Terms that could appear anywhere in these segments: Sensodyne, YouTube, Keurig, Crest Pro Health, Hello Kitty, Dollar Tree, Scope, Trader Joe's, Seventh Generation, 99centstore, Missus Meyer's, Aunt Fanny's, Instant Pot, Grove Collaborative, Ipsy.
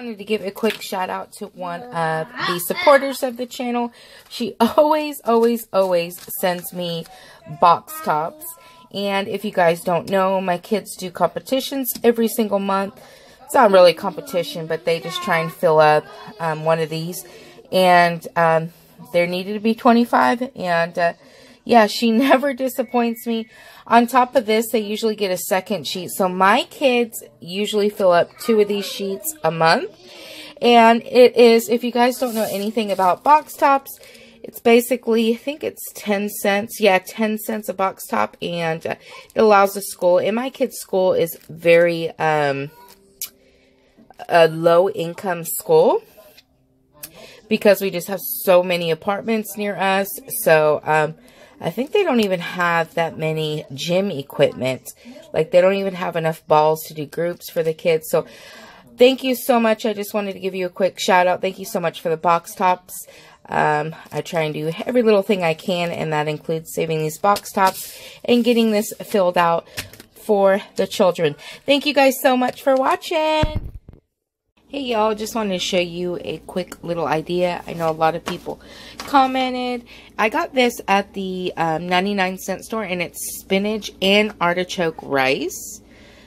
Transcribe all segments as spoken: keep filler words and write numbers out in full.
I wanted to give a quick shout out to one of the supporters of the channel. She always, always, always sends me box tops. And if you guys don't know, my kids do competitions every single month. It's not really a competition, but they just try and fill up um, one of these. And um, there needed to be twenty-five. And uh, yeah, she never disappoints me. On top of this, they usually get a second sheet. So my kids usually fill up two of these sheets a month. And it is, if you guys don't know anything about box tops, it's basically, I think it's ten cents. Yeah, ten cents a box top. And uh, it allows the school. And my kids' school is very um, a low-income school, because we just have so many apartments near us. So, um... I think they don't even have that many gym equipment. Like, they don't even have enough balls to do groups for the kids. So, thank you so much. I just wanted to give you a quick shout out. Thank you so much for the box tops. Um, I try and do every little thing I can, and that includes saving these box tops and getting this filled out for the children. Thank you guys so much for watching. Hey y'all, just wanted to show you a quick little idea. I know a lot of people commented. I got this at the um, ninety-nine cent store, and it's spinach and artichoke rice.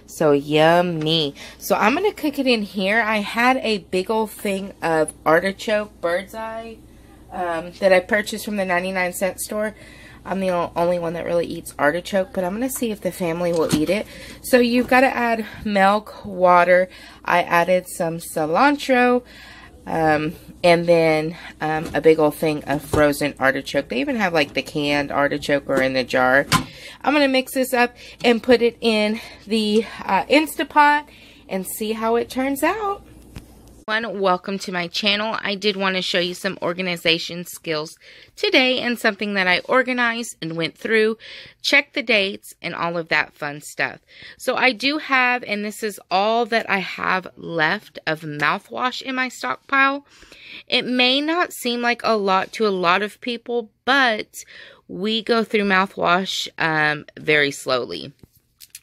So yummy. So I'm going to cook it in here. I had a big old thing of artichoke bird's eye um, that I purchased from the ninety-nine cent store. I'm the only one that really eats artichoke, but I'm going to see if the family will eat it. So you've got to add milk, water. I added some cilantro, um, and then um, a big old thing of frozen artichoke. They even have like the canned artichoke or in the jar. I'm going to mix this up and put it in the uh, Instant Pot and see how it turns out. Welcome to my channel. I did want to show you some organization skills today and something that I organized and went through, checked the dates, and all of that fun stuff. So I do have, and this is all that I have left of mouthwash in my stockpile. It may not seem like a lot to a lot of people, but we go through mouthwash um, very slowly.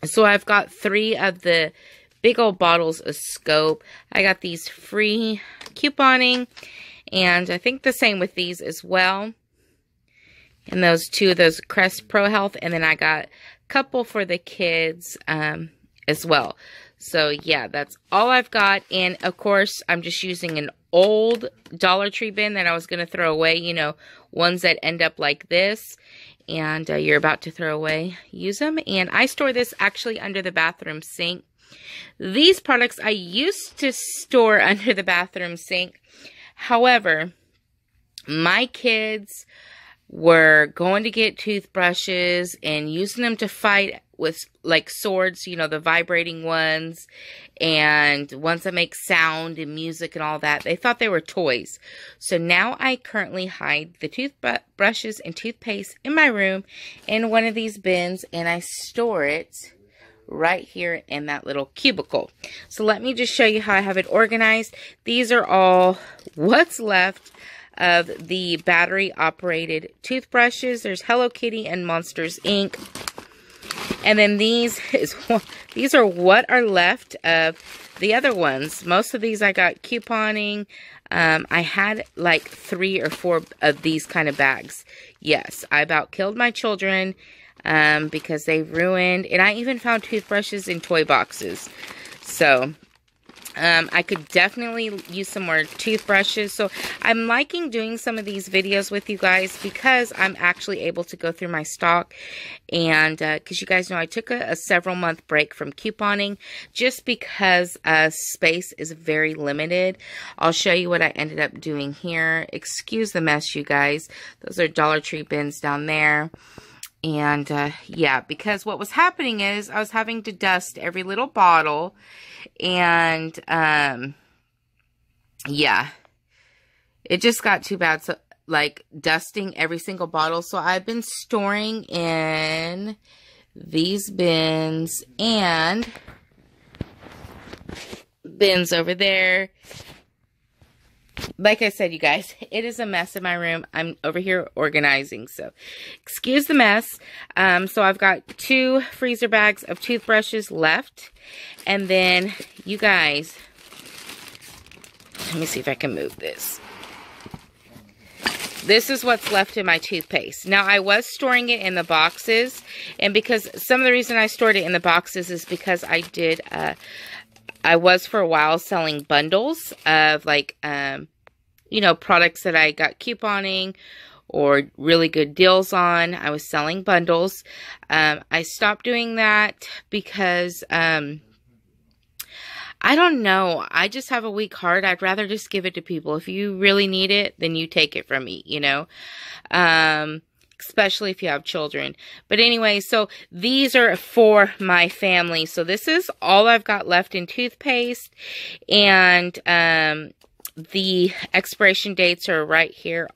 So I've got three of the big old bottles of Scope. I got these free couponing, and I think the same with these as well. And those two of those Crest Pro Health, and then I got a couple for the kids um, as well. So yeah, that's all I've got. And of course, I'm just using an old Dollar Tree bin that I was going to throw away. You know, ones that end up like this, and uh, you're about to throw away, use them. And I store this actually under the bathroom sink. These products I used to store under the bathroom sink. However, my kids were going to get toothbrushes and using them to fight with like swords, you know, the vibrating ones, and ones that make sound and music and all that. They thought they were toys. So now I currently hide the toothbrushes and toothpaste in my room in one of these bins, and I store it right here in that little cubicle. So let me just show you how I have it organized. These are all what's left of the battery operated toothbrushes. There's Hello Kitty and Monsters, Incorporated. And then these is these are what are left of the other ones. Most of these I got couponing. Um, I had like three or four of these kind of bags. Yes, I about killed my children um, because they ruined, and I even found toothbrushes in toy boxes. So, um, I could definitely use some more toothbrushes. So I'm liking doing some of these videos with you guys because I'm actually able to go through my stock, and, uh, cause you guys know I took a, a several month break from couponing just because, uh, space is very limited. I'll show you what I ended up doing here. Excuse the mess, you guys. Those are Dollar Tree bins down there. And, uh, yeah, because what was happening is I was having to dust every little bottle, and, um, yeah, it just got too bad. So, like, dusting every single bottle. So I've been storing in these bins and bins over there. Like I said, you guys, it is a mess in my room. I'm over here organizing, so excuse the mess. Um, so I've got two freezer bags of toothbrushes left. And then, you guys, Let me see if I can move this. This is what's left in my toothpaste. Now, I was storing it in the boxes, and because some of the reason I stored it in the boxes is because I did, uh, I was for a while selling bundles of like, um, you know, products that I got couponing or really good deals on. I was selling bundles. Um, I stopped doing that because, um, I don't know. I just have a weak heart. I'd rather just give it to people. If you really need it, then you take it from me, you know, um, especially if you have children. But anyway, so these are for my family. So this is all I've got left in toothpaste. And um, the expiration dates are right here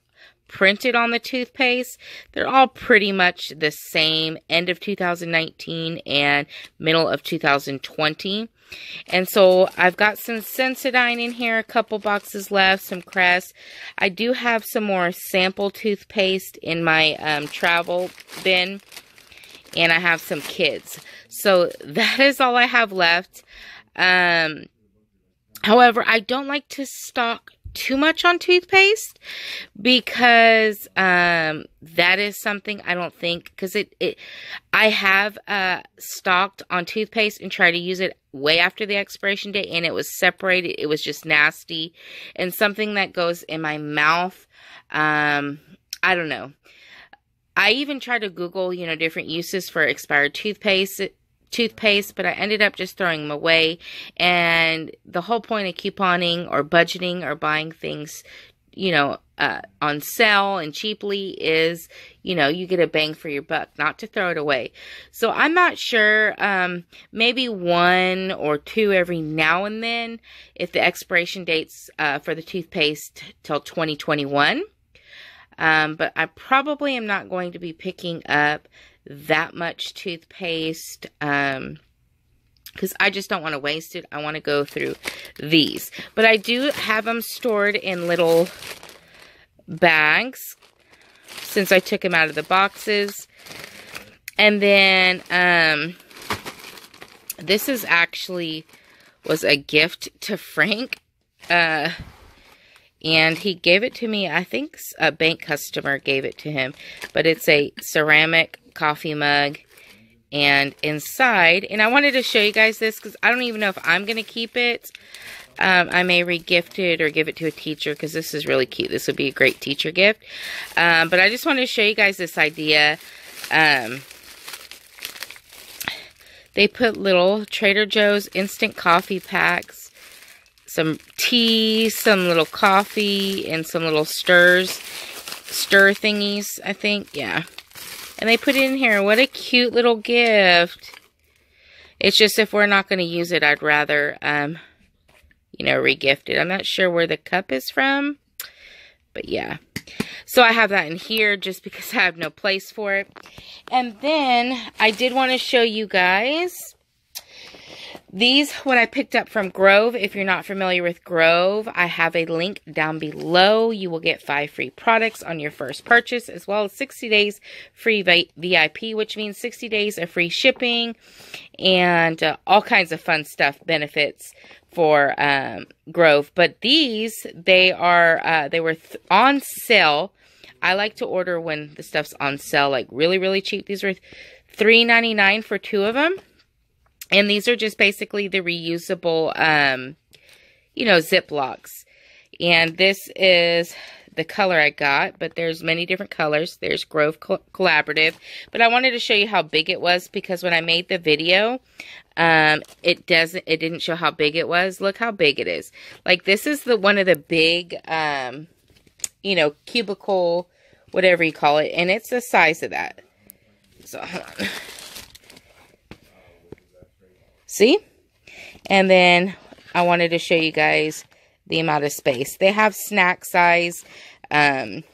printed on the toothpaste. They're all pretty much the same, end of two thousand nineteen and middle of two thousand twenty. And so I've got some Sensodyne in here, a couple boxes left, some Crest. I do have some more sample toothpaste in my um, travel bin, and I have some kids. So that is all I have left. Um, however, I don't like to stock too much on toothpaste because um that is something I don't think, because it it I have uh stocked on toothpaste and tried to use it way after the expiration date, and it was separated. It was just nasty, and something that goes in my mouth, um I don't know. I even tried to Google, you know, different uses for expired toothpaste toothpaste, but I ended up just throwing them away. And the whole point of couponing or budgeting or buying things, you know, uh, on sale and cheaply is, you know, you get a bang for your buck, not to throw it away. So I'm not sure, um, maybe one or two every now and then, if the expiration dates uh, for the toothpaste till twenty twenty-one. Um, but I probably am not going to be picking up that much toothpaste, um, because I just don't want to waste it. I want to go through these. But I do have them stored in little bags since I took them out of the boxes. And then, um, this is actually was a gift to Frank. Uh, And he gave it to me. I think a bank customer gave it to him. But it's a ceramic coffee mug. And inside, and I wanted to show you guys this because I don't even know if I'm going to keep it. Um, I may re-gift it or give it to a teacher because this is really cute. This would be a great teacher gift. Um, but I just wanted to show you guys this idea. Um, they put little Trader Joe's instant coffee packs, some tea, some little coffee, and some little stirs, stir thingies, I think, yeah. And they put it in here. What a cute little gift. It's just if we're not going to use it, I'd rather, um, you know, re-gift it. I'm not sure where the cup is from, but yeah. So I have that in here just because I have no place for it. And then I did want to show you guys these, what I picked up from Grove. If you're not familiar with Grove, I have a link down below. You will get five free products on your first purchase, as well as sixty days free V I P, which means sixty days of free shipping and uh, all kinds of fun stuff, benefits for um, Grove. But these, they are, uh, they were th on sale. I like to order when the stuff's on sale, like really, really cheap. These were three ninety-nine for two of them. And these are just basically the reusable, um, you know, Ziplocs. And this is the color I got, but there's many different colors. There's Grove Collaborative. But I wanted to show you how big it was because when I made the video, um, it doesn't, it didn't show how big it was. Look how big it is. Like this is the one of the big, um, you know, cubicle, whatever you call it. And it's the size of that. So hold on. See? And then I wanted to show you guys the amount of space. They have snack size, um,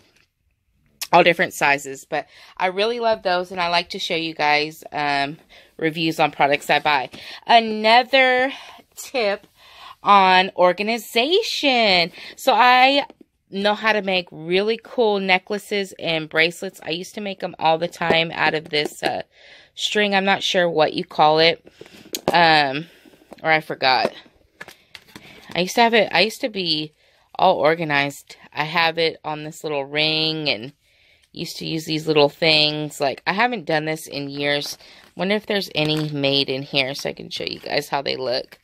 all different sizes. But I really love those, and I like to show you guys um, reviews on products I buy. Another tip on organization. So I know how to make really cool necklaces and bracelets. I used to make them all the time out of this uh, string. I'm not sure what you call it. Um, or I forgot. I used to have it, I used to be all organized. I have it on this little ring and used to use these little things. Like, I haven't done this in years. Wonder if there's any made in here so I can show you guys how they look.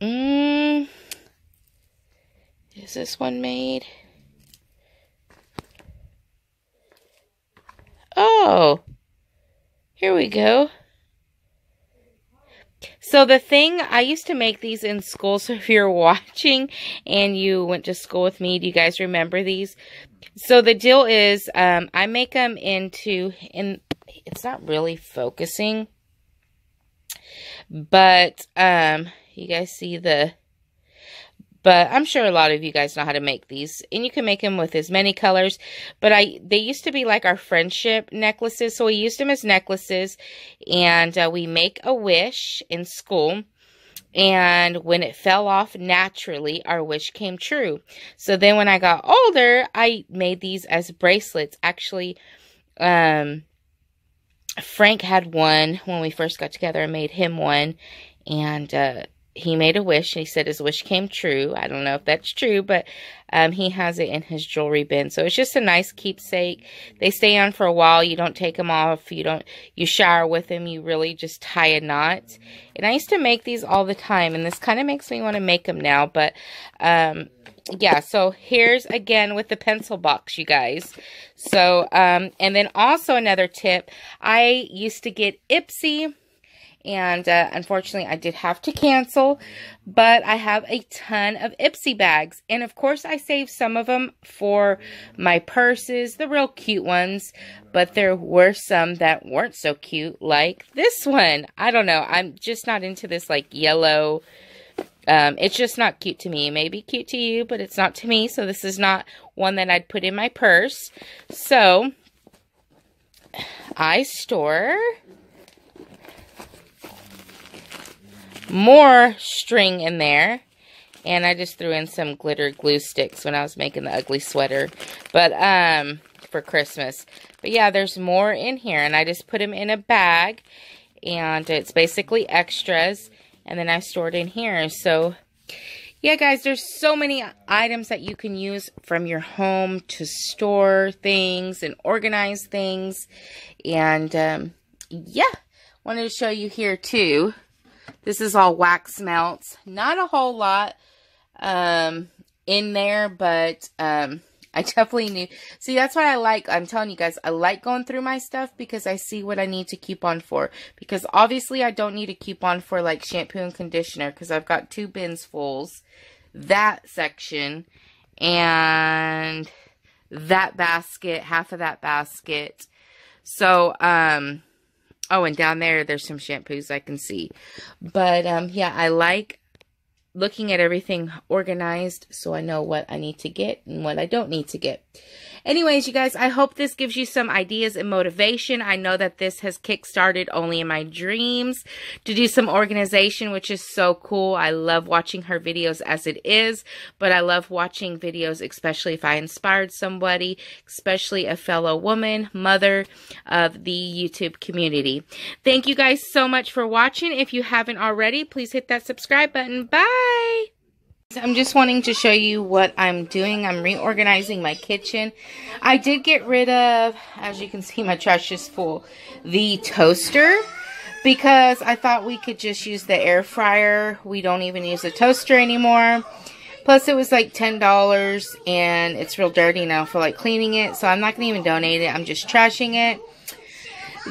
Mmm. Is this one made? Oh, here we go. So the thing, I used to make these in school, so if you're watching and you went to school with me, do you guys remember these? So the deal is, um, I make them into, and it's not really focusing, but um, you guys see the, but I'm sure a lot of you guys know how to make these. And you can make them with as many colors. But I they used to be like our friendship necklaces. So we used them as necklaces. And uh, we make a wish in school. And when it fell off naturally, our wish came true. So then when I got older, I made these as bracelets. Actually, um, Frank had one when we first got together. I made him one. And uh he made a wish. He said his wish came true. I don't know if that's true, but um, he has it in his jewelry bin. So it's just a nice keepsake. They stay on for a while. You don't take them off. You don't. You shower with them. You really just tie a knot. And I used to make these all the time. And this kind of makes me want to make them now. But um, yeah. So here's again with the pencil box, you guys. So um, and then also another tip. I used to get Ipsy. And uh, unfortunately, I did have to cancel, but I have a ton of Ipsy bags. And of course, I saved some of them for my purses, the real cute ones. But there were some that weren't so cute, like this one. I don't know. I'm just not into this, like, yellow. Um, it's just not cute to me. It may be cute to you, but it's not to me. So this is not one that I'd put in my purse. So, I store more string in there, and I just threw in some glitter glue sticks when I was making the ugly sweater, but um for Christmas. But yeah, there's more in here, and I just put them in a bag, and it's basically extras, and then I stored in here. So yeah, guys, there's so many items that you can use from your home to store things and organize things. And um yeah, wanted to show you here too. This is all wax melts. Not a whole lot um, in there, but um, I definitely knew. See, that's why I like, I'm telling you guys, I like going through my stuff because I see what I need to keep on for. Because obviously I don't need to keep on for like shampoo and conditioner because I've got two bins fulls. That section and that basket, half of that basket. So, um... oh, and down there, there's some shampoos I can see. But, um, yeah, I like looking at everything organized so I know what I need to get and what I don't need to get. Anyways, you guys, I hope this gives you some ideas and motivation. I know that this has kickstarted Only in My Dreams to do some organization, which is so cool. I love watching her videos as it is, but I love watching videos, especially if I inspired somebody, especially a fellow woman, mother of the YouTube community. Thank you guys so much for watching. If you haven't already, please hit that subscribe button. Bye! I'm just wanting to show you what I'm doing. I'm reorganizing my kitchen. I did get rid of, as you can see, my trash is full, the toaster, because I thought we could just use the air fryer. We don't even use a toaster anymore. Plus, it was like ten dollars, and it's real dirty now for like cleaning it, so I'm not going to even donate it. I'm just trashing it.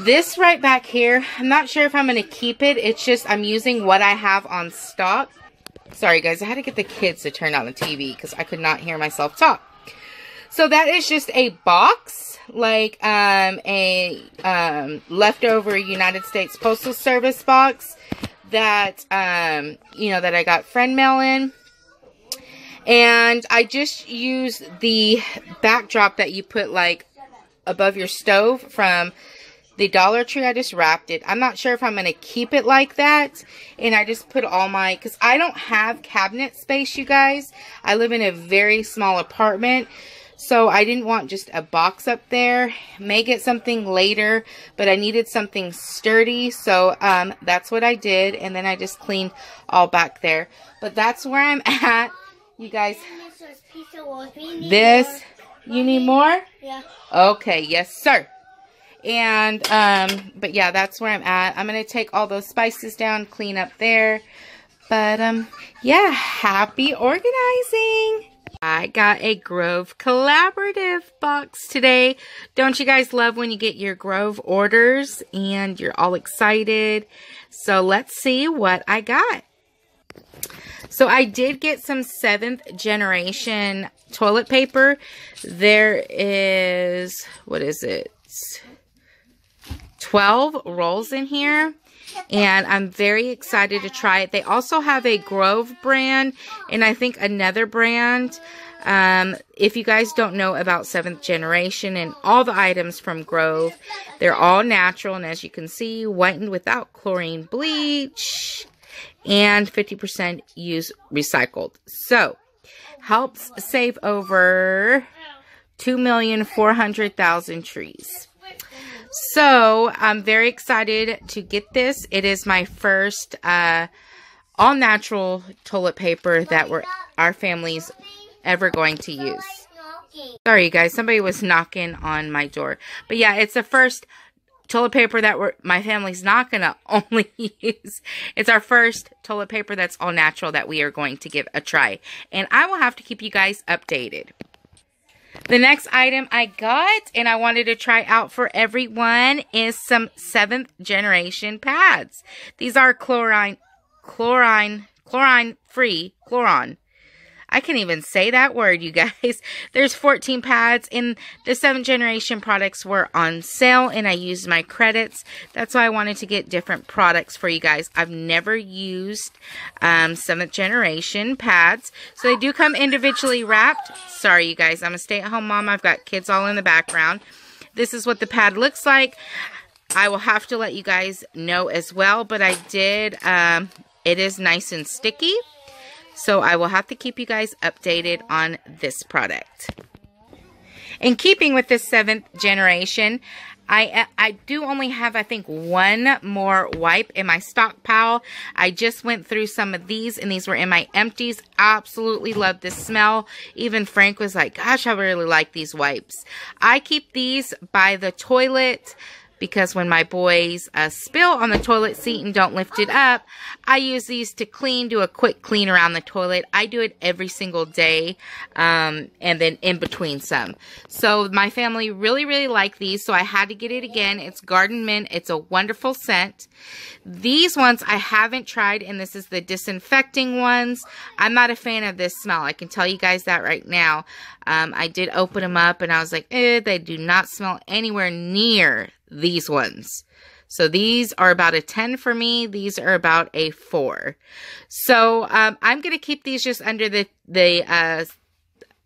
This right back here, I'm not sure if I'm going to keep it. It's just I'm using what I have on stock. Sorry, guys. I had to get the kids to turn on the T V because I could not hear myself talk. So that is just a box, like um, a um, leftover United States Postal Service box that, um, you know, that I got friend mail in. And I just used the backdrop that you put, like, above your stove from the Dollar Tree. I just wrapped it. I'm not sure if I'm going to keep it like that. And I just put all my, because I don't have cabinet space, you guys. I live in a very small apartment. So I didn't want just a box up there. May get something later. But I needed something sturdy. So um, that's what I did. And then I just cleaned all back there. But that's where I'm at. You guys, this, you need more? Yeah. Okay, yes, sir. And, um, but yeah, that's where I'm at. I'm going to take all those spices down, clean up there. But, um, yeah, happy organizing. I got a Grove Collaborative box today. Don't you guys love when you get your Grove orders and you're all excited? So let's see what I got. So I did get some Seventh Generation toilet paper. There is, what is it? twelve rolls in here. And I'm very excited to try it. They also have a Grove brand and I think another brand. Um, if you guys don't know about Seventh Generation and all the items from Grove, they're all natural. And as you can see, whitened without chlorine bleach and fifty percent use recycled. So, helps save over two million four hundred thousand trees. So, I'm very excited to get this. It is my first uh, all-natural toilet paper that we're, our family's ever going to use. Sorry, you guys. Somebody was knocking on my door. But, yeah, it's the first toilet paper that we're, my family's not going to only use. It's our first toilet paper that's all-natural that we are going to give a try. And I will have to keep you guys updated. The next item I got and I wanted to try out for everyone is some seventh generation pads. These are chlorine, chlorine, chlorine free, chloron. I can't even say that word, you guys. There's fourteen pads and the seventh generation products were on sale and I used my credits. That's why I wanted to get different products for you guys. I've never used um, seventh generation pads. So they do come individually wrapped. Sorry, you guys. I'm a stay-at-home mom. I've got kids all in the background. This is what the pad looks like. I will have to let you guys know as well, but I did. Um, it is nice and sticky. So I will have to keep you guys updated on this product. In keeping with this seventh generation, I, I do only have, I think, one more wipe in my stockpile. I just went through some of these, and these were in my empties. Absolutely love this smell. Even Frank was like, gosh, I really like these wipes. I keep these by the toilet because when my boys uh, spill on the toilet seat and don't lift it up, I use these to clean, do a quick clean around the toilet. I do it every single day um, and then in between some. So my family really, really like these, so I had to get it again. It's Garden Mint. It's a wonderful scent. These ones I haven't tried, and this is the disinfecting ones. I'm not a fan of this smell. I can tell you guys that right now. Um, I did open them up, and I was like, eh, they do not smell anywhere near these ones. So these are about a ten for me. These are about a four. So um, I'm going to keep these just under the, the uh,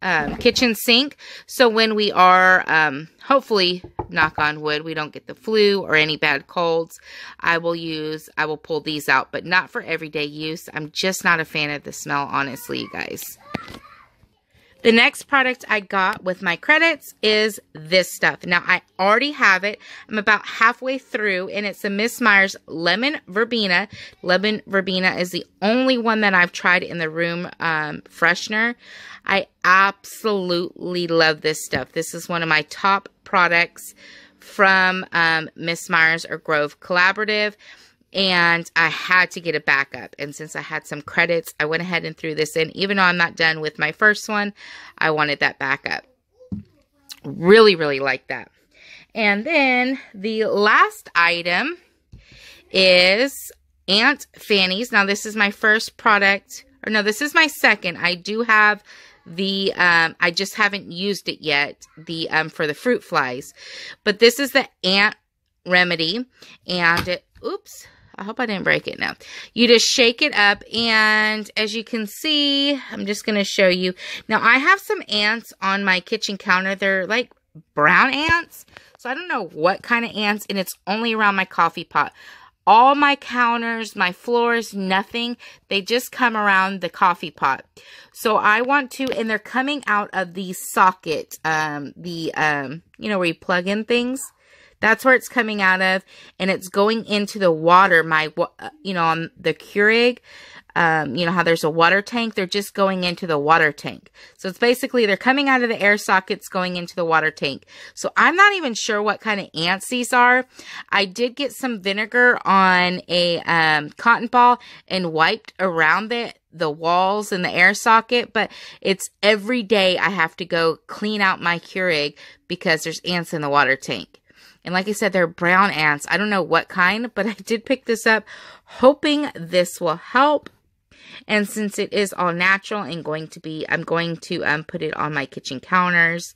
um, kitchen sink. So when we are, um, hopefully, knock on wood, we don't get the flu or any bad colds, I will use, I will pull these out, but not for everyday use. I'm just not a fan of the smell, honestly, you guys. The next product I got with my credits is this stuff. Now, I already have it. I'm about halfway through, and it's the Missus Meyer's Lemon Verbena. Lemon Verbena is the only one that I've tried in the room um, freshener. I absolutely love this stuff. This is one of my top products from um, Missus Meyer's or Grove Collaborative. And I had to get a backup. And since I had some credits, I went ahead and threw this in. Even though I'm not done with my first one, I wanted that backup. Really, really like that. And then the last item is Aunt Fanny's. Now, this is my first product. Or no, this is my second. I do have the, um, I just haven't used it yet, the um, for the fruit flies. But this is the Ant Remedy. And it, oops. I hope I didn't break it now. You just shake it up, and as you can see, I'm just going to show you. Now, I have some ants on my kitchen counter. They're like brown ants, so I don't know what kind of ants, and it's only around my coffee pot. All my counters, my floors, nothing. They just come around the coffee pot. So I want to, and they're coming out of the socket, um, the, um, you know, where you plug in things. That's where it's coming out of, and it's going into the water, my, you know, on the Keurig um, you know, how there's a water tank, they're just going into the water tank. So it's basically they're coming out of the air sockets going into the water tank. So I'm not even sure what kind of ants these are. I did get some vinegar on a um, cotton ball and wiped around it, the walls and the air socket, but it's every day I have to go clean out my Keurig because there's ants in the water tank. And like I said, they're brown ants. I don't know what kind, but I did pick this up hoping this will help. And since it is all natural and going to be, I'm going to um, put it on my kitchen counters,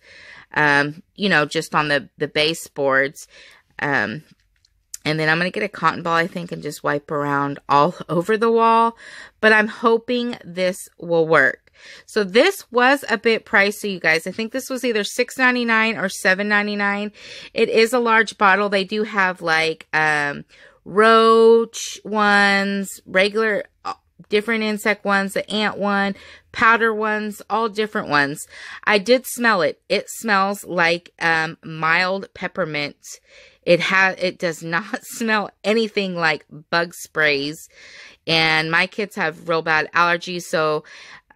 um, you know, just on the, the baseboards. Um, and then I'm going to get a cotton ball, I think, and just wipe around all over the wall. But I'm hoping this will work. So this was a bit pricey, you guys. I think this was either six ninety-nine or seven ninety-nine. It is a large bottle. They do have like um, roach ones, regular different insect ones, the ant one, powder ones, all different ones. I did smell it. It smells like um, mild peppermint. It has. It does not smell anything like bug sprays. And my kids have real bad allergies, so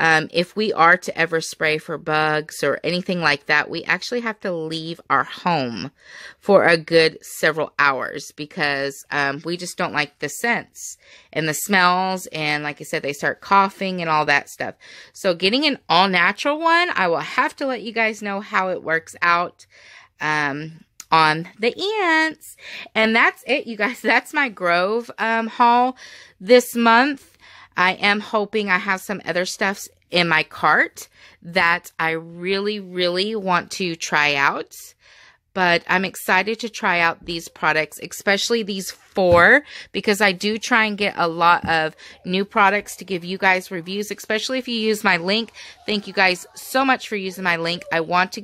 Um, if we are to ever spray for bugs or anything like that, we actually have to leave our home for a good several hours because um, we just don't like the scents and the smells. And like I said, they start coughing and all that stuff. So getting an all natural one, I will have to let you guys know how it works out um, on the ants. And that's it, you guys. That's my Grove um, haul this month. I am hoping I have some other stuffs in my cart that I really, really want to try out. But I'm excited to try out these products, especially these four, because I do try and get a lot of new products to give you guys reviews, especially if you use my link. Thank you guys so much for using my link. I want to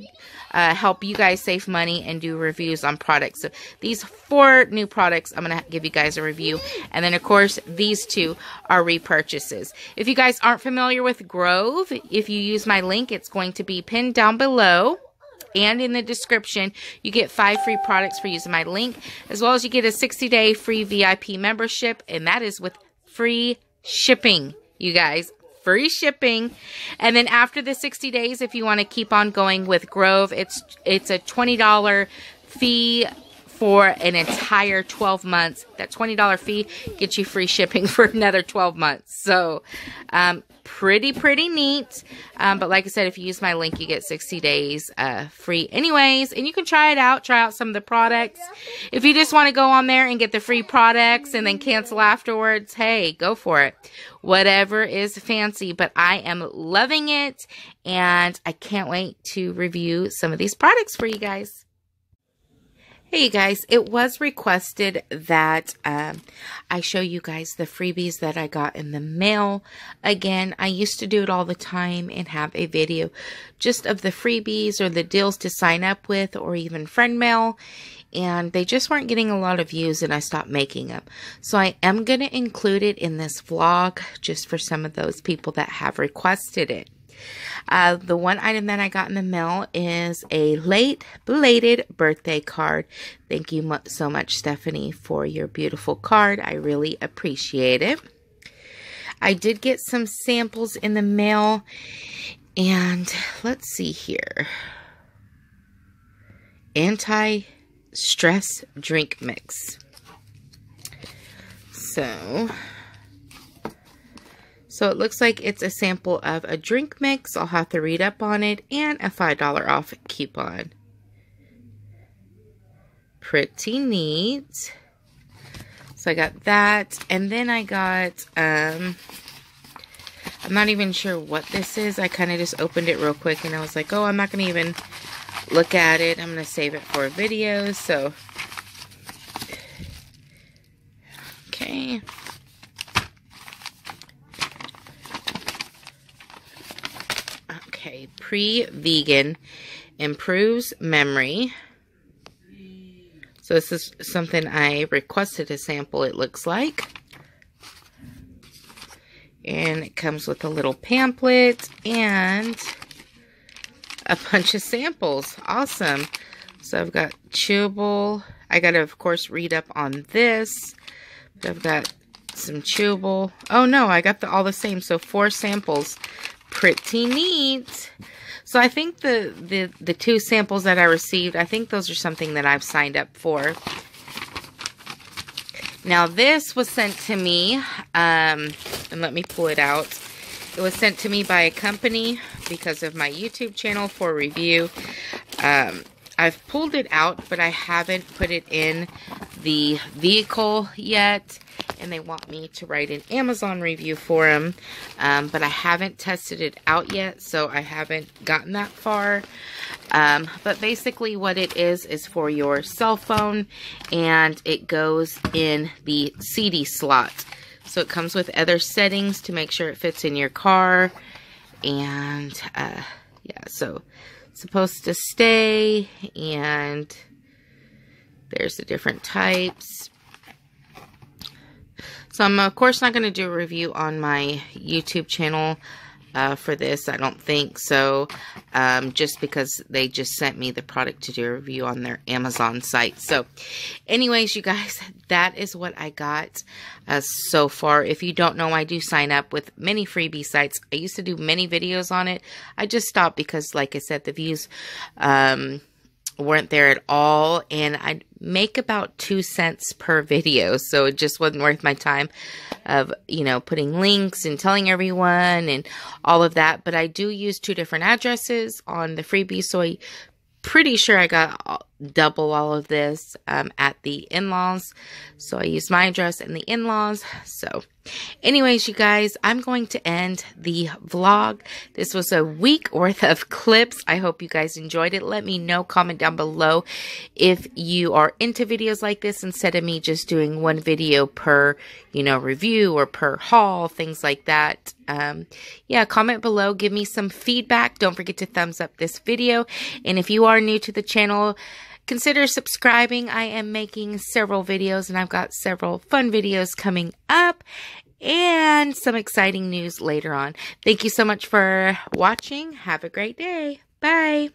uh, help you guys save money and do reviews on products. So these four new products, I'm going to give you guys a review. And then, of course, these two are repurchases. If you guys aren't familiar with Grove, if you use my link, it's going to be pinned down below. And in the description, you get five free products for using my link, as well as you get a sixty day free V I P membership, and that is with free shipping, you guys. Free shipping. And then after the sixty days, if you want to keep on going with Grove, it's it's a twenty dollar fee for an entire twelve months. That twenty dollar fee gets you free shipping for another twelve months. So, um, pretty, pretty neat. Um, but like I said, if you use my link, you get sixty days uh, free anyways. And you can try it out. Try out some of the products. If you just want to go on there and get the free products and then cancel afterwards, hey, go for it. Whatever is fancy. But I am loving it. And I can't wait to review some of these products for you guys. Hey, you guys, it was requested that um, I show you guys the freebies that I got in the mail. Again, I used to do it all the time and have a video just of the freebies or the deals to sign up with or even friend mail. And they just weren't getting a lot of views and I stopped making them. So I am going to include it in this vlog just for some of those people that have requested it. Uh, the one item that I got in the mail is a late belated birthday card. Thank you mu- so much, Stephanie, for your beautiful card. I really appreciate it. I did get some samples in the mail. And let's see here. Anti-stress drink mix. So... So it looks like it's a sample of a drink mix. I'll have to read up on it. And a five dollar off coupon. Pretty neat. So I got that. And then I got, um, I'm not even sure what this is. I kind of just opened it real quick. And I was like, oh, I'm not going to even look at it. I'm going to save it for videos. So, okay. Okay, pre-vegan improves memory. So this is something I requested a sample, it looks like. And it comes with a little pamphlet and a bunch of samples. Awesome. So I've got chewable. I got to, of course, read up on this. But I've got some chewable. Oh no, I got the, all the same. So four samples. Pretty neat. So I think the, the, the two samples that I received, I think those are something that I've signed up for. Now this was sent to me, um, and let me pull it out. It was sent to me by a company because of my YouTube channel for review. Um, I've pulled it out, but I haven't put it in the vehicle yet. And they want me to write an Amazon review for them. Um, but I haven't tested it out yet, so I haven't gotten that far. Um, but basically what it is is for your cell phone. And it goes in the C D slot. So it comes with other settings to make sure it fits in your car. And uh, yeah, so it's supposed to stay. And there's the different types. So I'm, of course, not going to do a review on my YouTube channel uh, for this, I don't think so, um, just because they just sent me the product to do a review on their Amazon site. So anyways, you guys, that is what I got uh, so far. If you don't know, I do sign up with many freebie sites. I used to do many videos on it. I just stopped because, like I said, the views um, weren't there at all, and I make about two cents per video, so it just wasn't worth my time of, you know, putting links and telling everyone and all of that. But I do use two different addresses on the freebie, so I pretty sure I got double all of this um, at the in-laws. So I used my address and the in-laws. So anyways, you guys, I'm going to end the vlog. This was a week worth of clips. I hope you guys enjoyed it. Let me know, comment down below if you are into videos like this instead of me just doing one video per, you know, review or per haul, things like that. Um, yeah, comment below. Give me some feedback. Don't forget to thumbs up this video. And if you are new to the channel, consider subscribing. I am making several videos, and I've got several fun videos coming up and some exciting news later on. Thank you so much for watching. Have a great day. Bye.